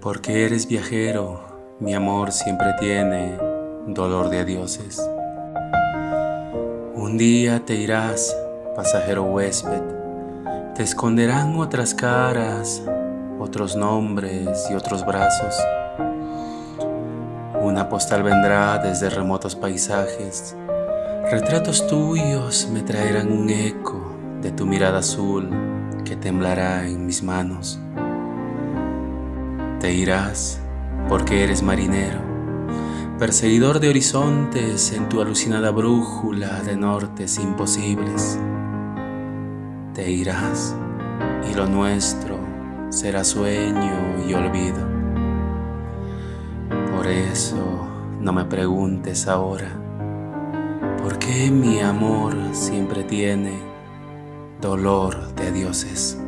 Porque eres viajero, mi amor siempre tiene dolor de adioses. Un día te irás, pasajero huésped, te esconderán otras caras, otros nombres y otros brazos. Una postal vendrá desde remotos paisajes, retratos tuyos me traerán un eco de tu mirada azul que temblará en mis manos. Te irás porque eres marinero, perseguidor de horizontes en tu alucinada brújula de nortes imposibles. Te irás y lo nuestro será sueño y olvido. Por eso no me preguntes ahora, ¿por qué mi amor siempre tiene dolor de dioses?